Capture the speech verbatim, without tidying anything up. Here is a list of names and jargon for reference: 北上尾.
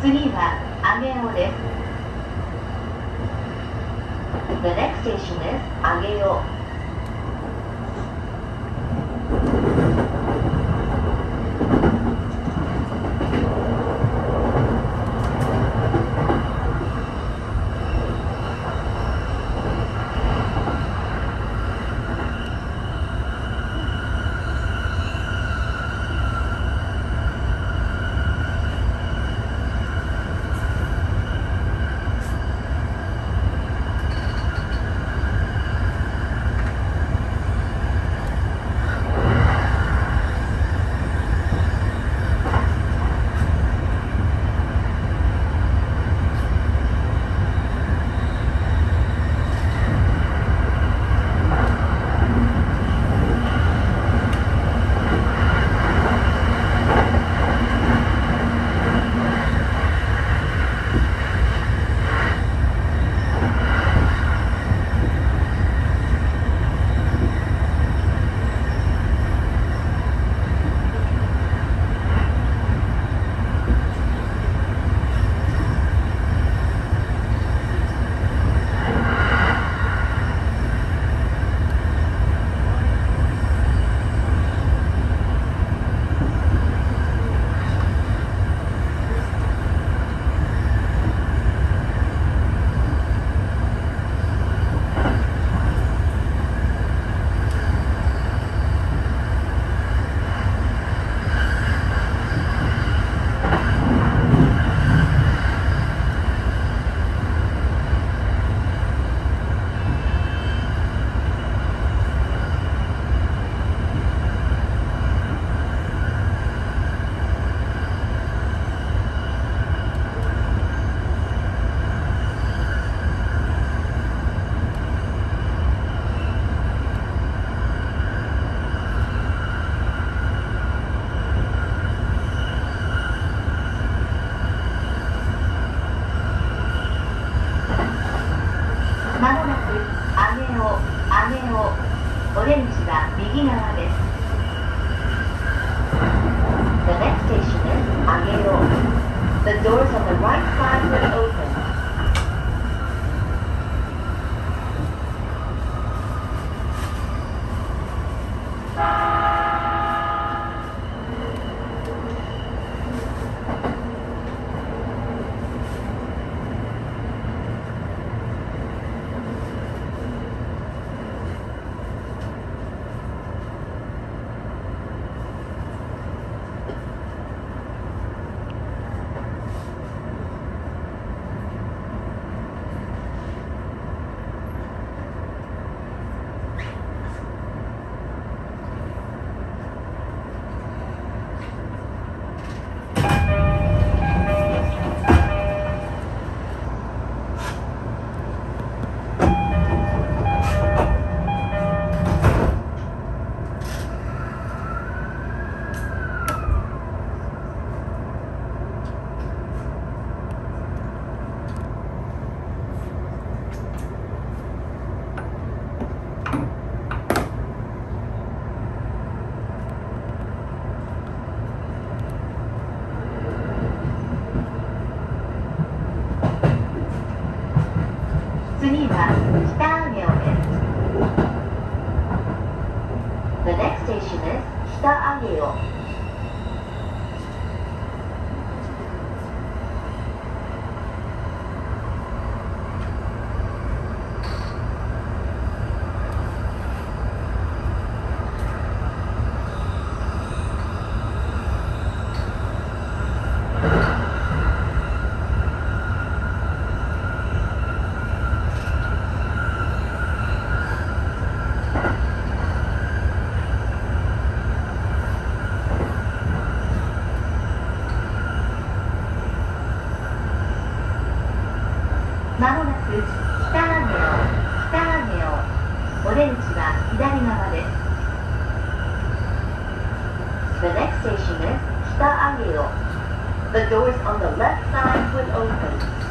次は上尾です。 The next station is 上尾。 The next station is 北上尾。 The next station is 北上尾. The doors on the left side will open.